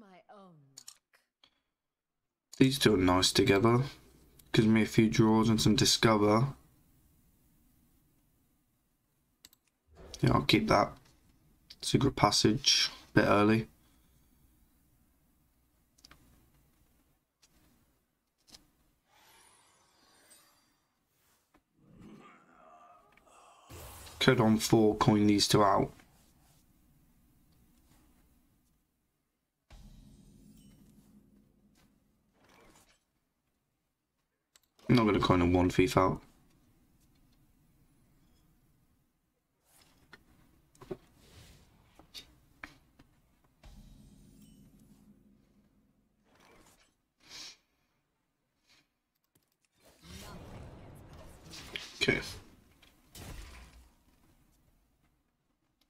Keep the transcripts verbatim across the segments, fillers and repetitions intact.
my own luck. These two are nice together. Gives me a few draws and some discover. Yeah, I'll keep that. Secret Passage, a bit early. Could on four coin these two out. I'm not going to coin a one thief out. Okay.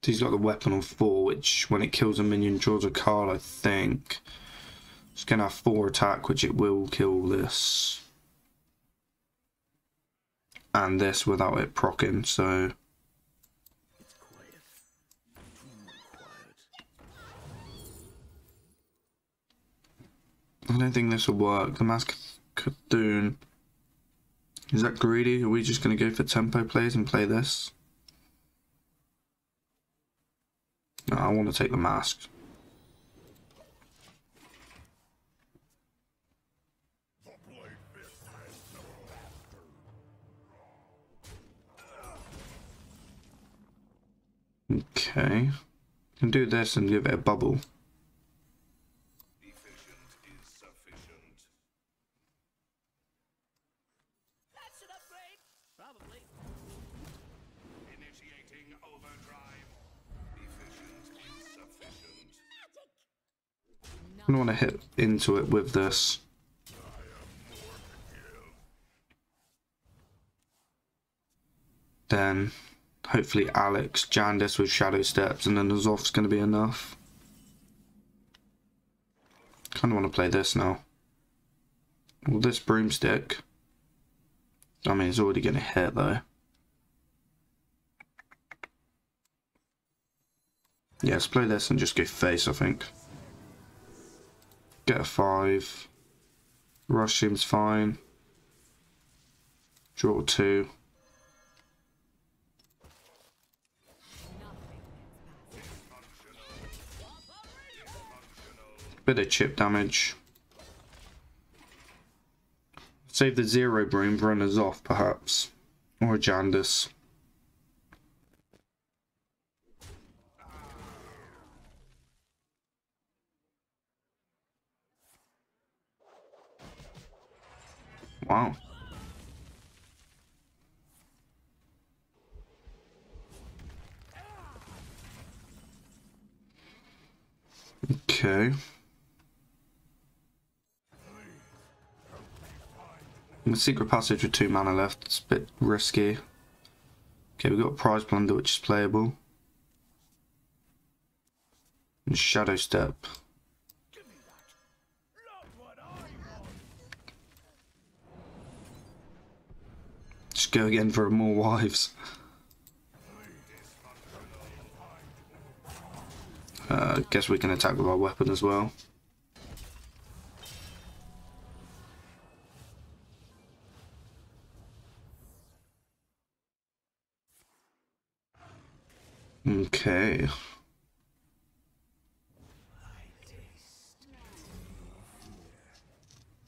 He's got the weapon on four, which when it kills a minion draws a card, I think. It's gonna have four attack, which it will kill this. And this without it proccing, so it's quiet. I don't think this will work. The Mask of Cthulhu. Is that greedy? Are we just gonna go for tempo plays and play this? No, I want to take the mask. Okay. I can do this and give it a bubble. I don't want to hit into it with this. Then, hopefully Alex, Jandice with Shadow Steps, and then N'Zoth's going to be enough. Kind of want to play this now. Well, this Broomstick. I mean, it's already going to hit though. Yeah, let's play this and just go face, I think. Get a five. Rush seems fine. Draw two. Bit of chip damage. Save the zero broom for runners off, perhaps. Or a Jandice. Wow. Okay. The Secret Passage with two mana left. It's a bit risky. Okay, we've got Prize Plunder, which is playable. And Shadow Step. Go again for more wives. Uh, guess we can attack with our weapon as well. Okay.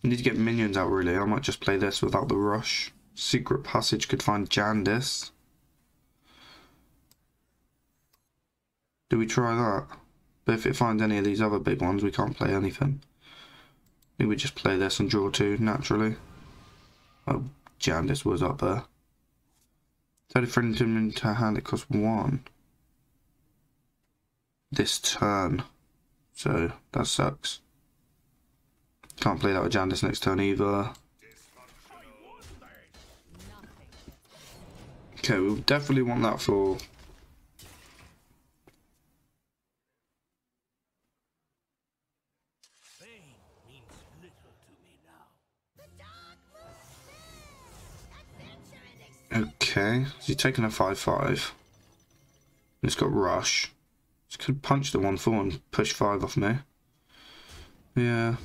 Need to get minions out really. I might just play this without the rush. Secret Passage could find Jandice. Do we try that? But if it finds any of these other big ones, we can't play anything. Maybe we just play this and draw two naturally. Oh, Jandice was up there. Third friend into hand, it costs one. This turn. So that sucks. Can't play that with Jandice next turn either. Okay, we'll definitely want that for Fame means little to me now. Okay, so you're taking a five five. It's got rush. Just could punch the one four and push five off me. Yeah.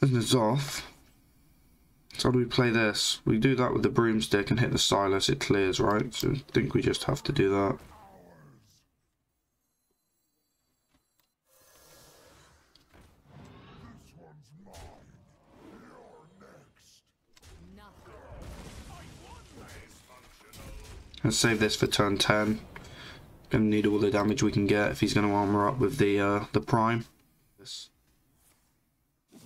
There's N'Zoth. So how do we play this? We do that with the broomstick and hit the Silas, it clears, right? So I think we just have to do that. Let's save this for turn ten. Gonna need all the damage we can get if he's gonna armor up with the uh, the prime.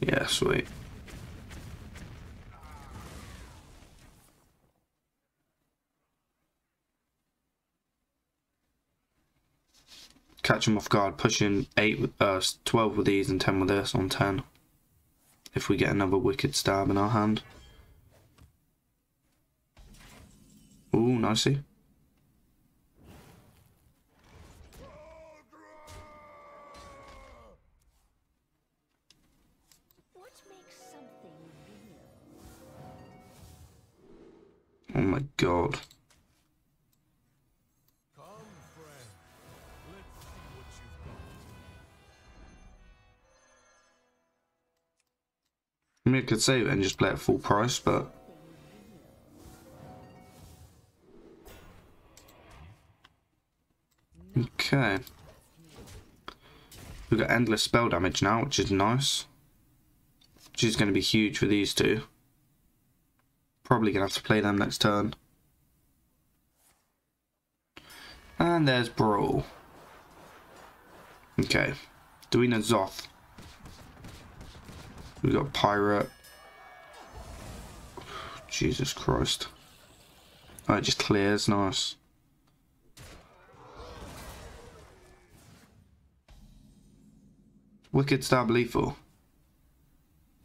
Yeah, sweet. Catch him off guard. Push in eight, uh, twelve with these and ten with this on ten. If we get another wicked stab in our hand. Ooh, nicey. Oh my god. I mean, I could save it and just play at full price, but okay. We've got endless spell damage now, which is nice. Which is going to be huge for these two. Probably going to have to play them next turn. And there's Brawl. Okay. Do we know Zoth? We've got Pirate. Jesus Christ. Oh, it just clears. Nice. Wicked Stab lethal.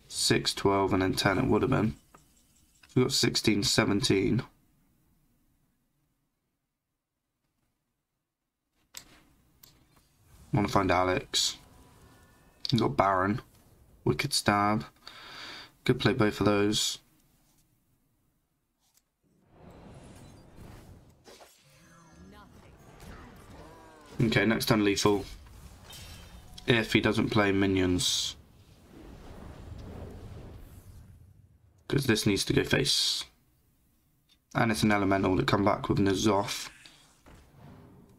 six, twelve, and then ten it would have been. So we've got sixteen, seventeen. Want to find Alex. We've got Baron. Wicked Stab. Could play both of those. Okay, next turn lethal. If he doesn't play minions. Because this needs to go face. And it's an elemental to come back with N'Zoth.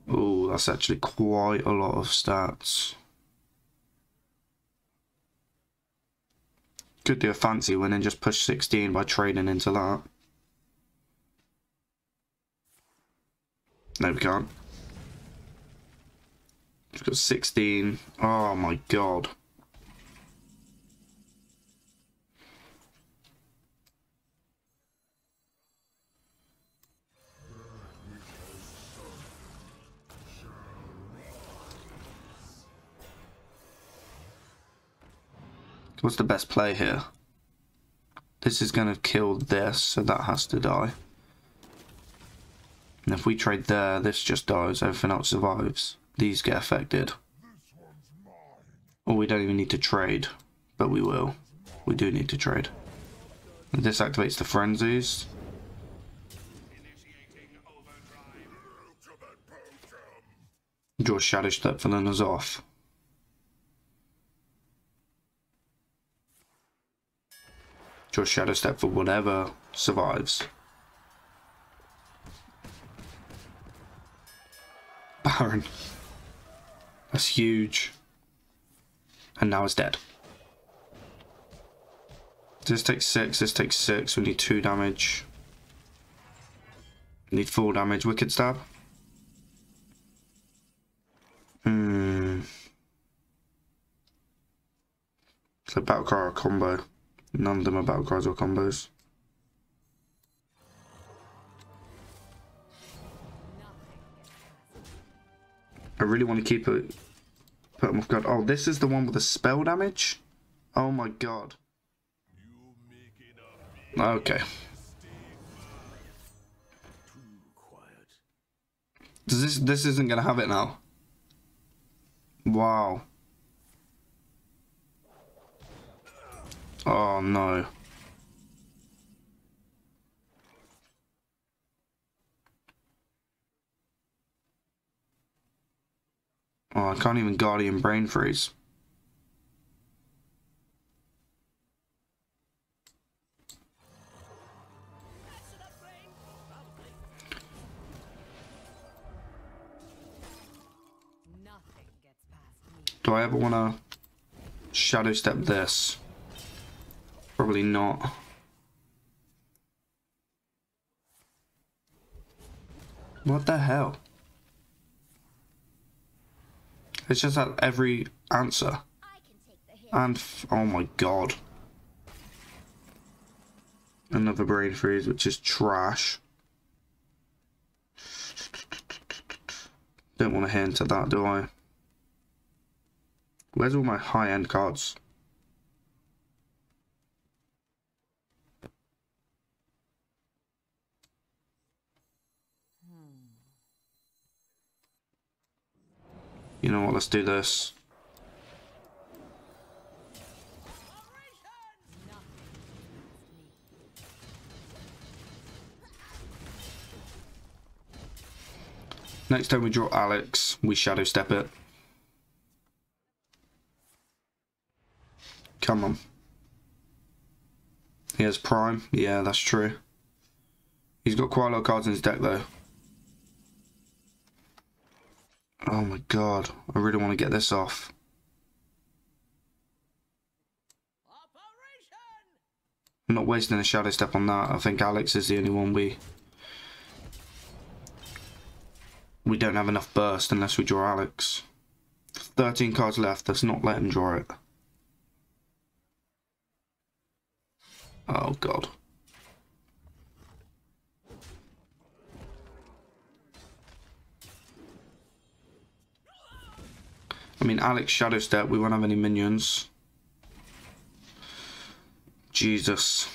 Oh, that's actually quite a lot of stats. Could do a fancy win and just push sixteen by trading into that. No, we can't. We've got sixteen. Oh my god. What's the best play here? This is going to kill this, so that has to die. And if we trade there, this just dies, everything else survives. These get affected. Or we don't even need to trade, but we will. We do need to trade. And this activates the frenzies. Draw Shadow Step for the N'Zoth. Draw Shadow Step for whatever survives. Baron. That's huge. And now it's dead. This takes six, this takes six. We need two damage. We need four damage. Wicked Stab. Hmm. So Battlecry or combo. None of them are battle cries or combos. I really want to keep it. Put them off guard. Oh, this is the one with the spell damage? Oh my god. Okay. Does this, this isn't going to have it now. Wow. Oh no. Oh, I can't even Guardian Brain Freeze. Do I ever want to Shadow Step this? Probably not. What the hell? It's just that every answer. And f oh my god. Another brain freeze, which is trash. Don't want to hint at that, do I? Where's all my high-end cards? You know what, let's do this. Next time we draw Alex, we Shadow Step it. Come on. He has Prime. Yeah, that's true. He's got quite a lot of cards in his deck, though. Oh my god, I really want to get this off. I'm not wasting a Shadow Step on that. I think Alex is the only one we... We don't have enough burst unless we draw Alex. thirteen cards left, let's not let him draw it. Oh god. I mean, Alex Shadow Step, we won't have any minions. Jesus.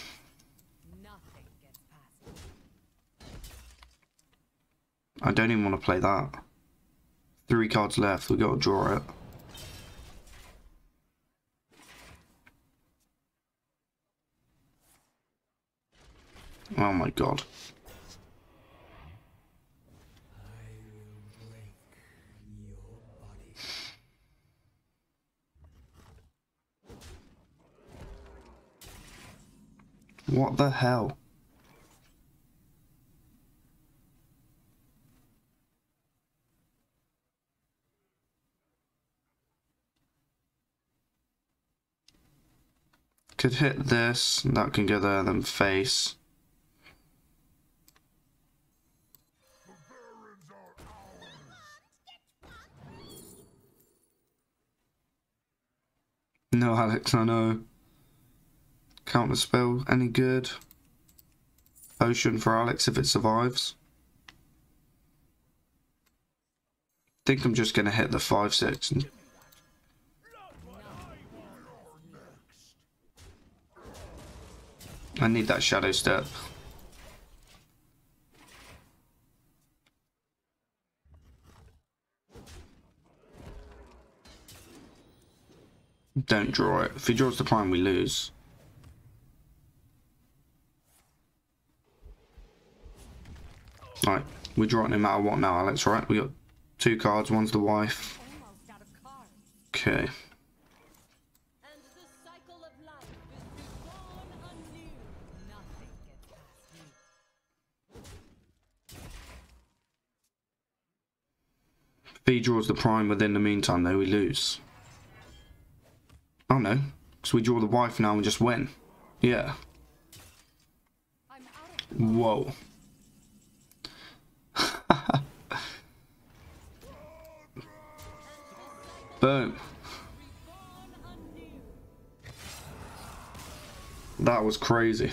I don't even want to play that. Three cards left, we've got to draw it. Oh my god. What the hell? Could hit this, and that can go there, then face. No, Alex, I know. Counter spell, any good? Potion for Alex if it survives. Think I'm just gonna hit the five six. And... I need that Shadow Step. Don't draw it. If he draws the Prime, we lose. Right, we draw it no matter what now, Alex, right? We got two cards, one's the wife. Okay. If he draws the Prime within the meantime, though, we lose. Oh no, because we draw the wife now and just win. Yeah. Whoa. Boom. That was crazy.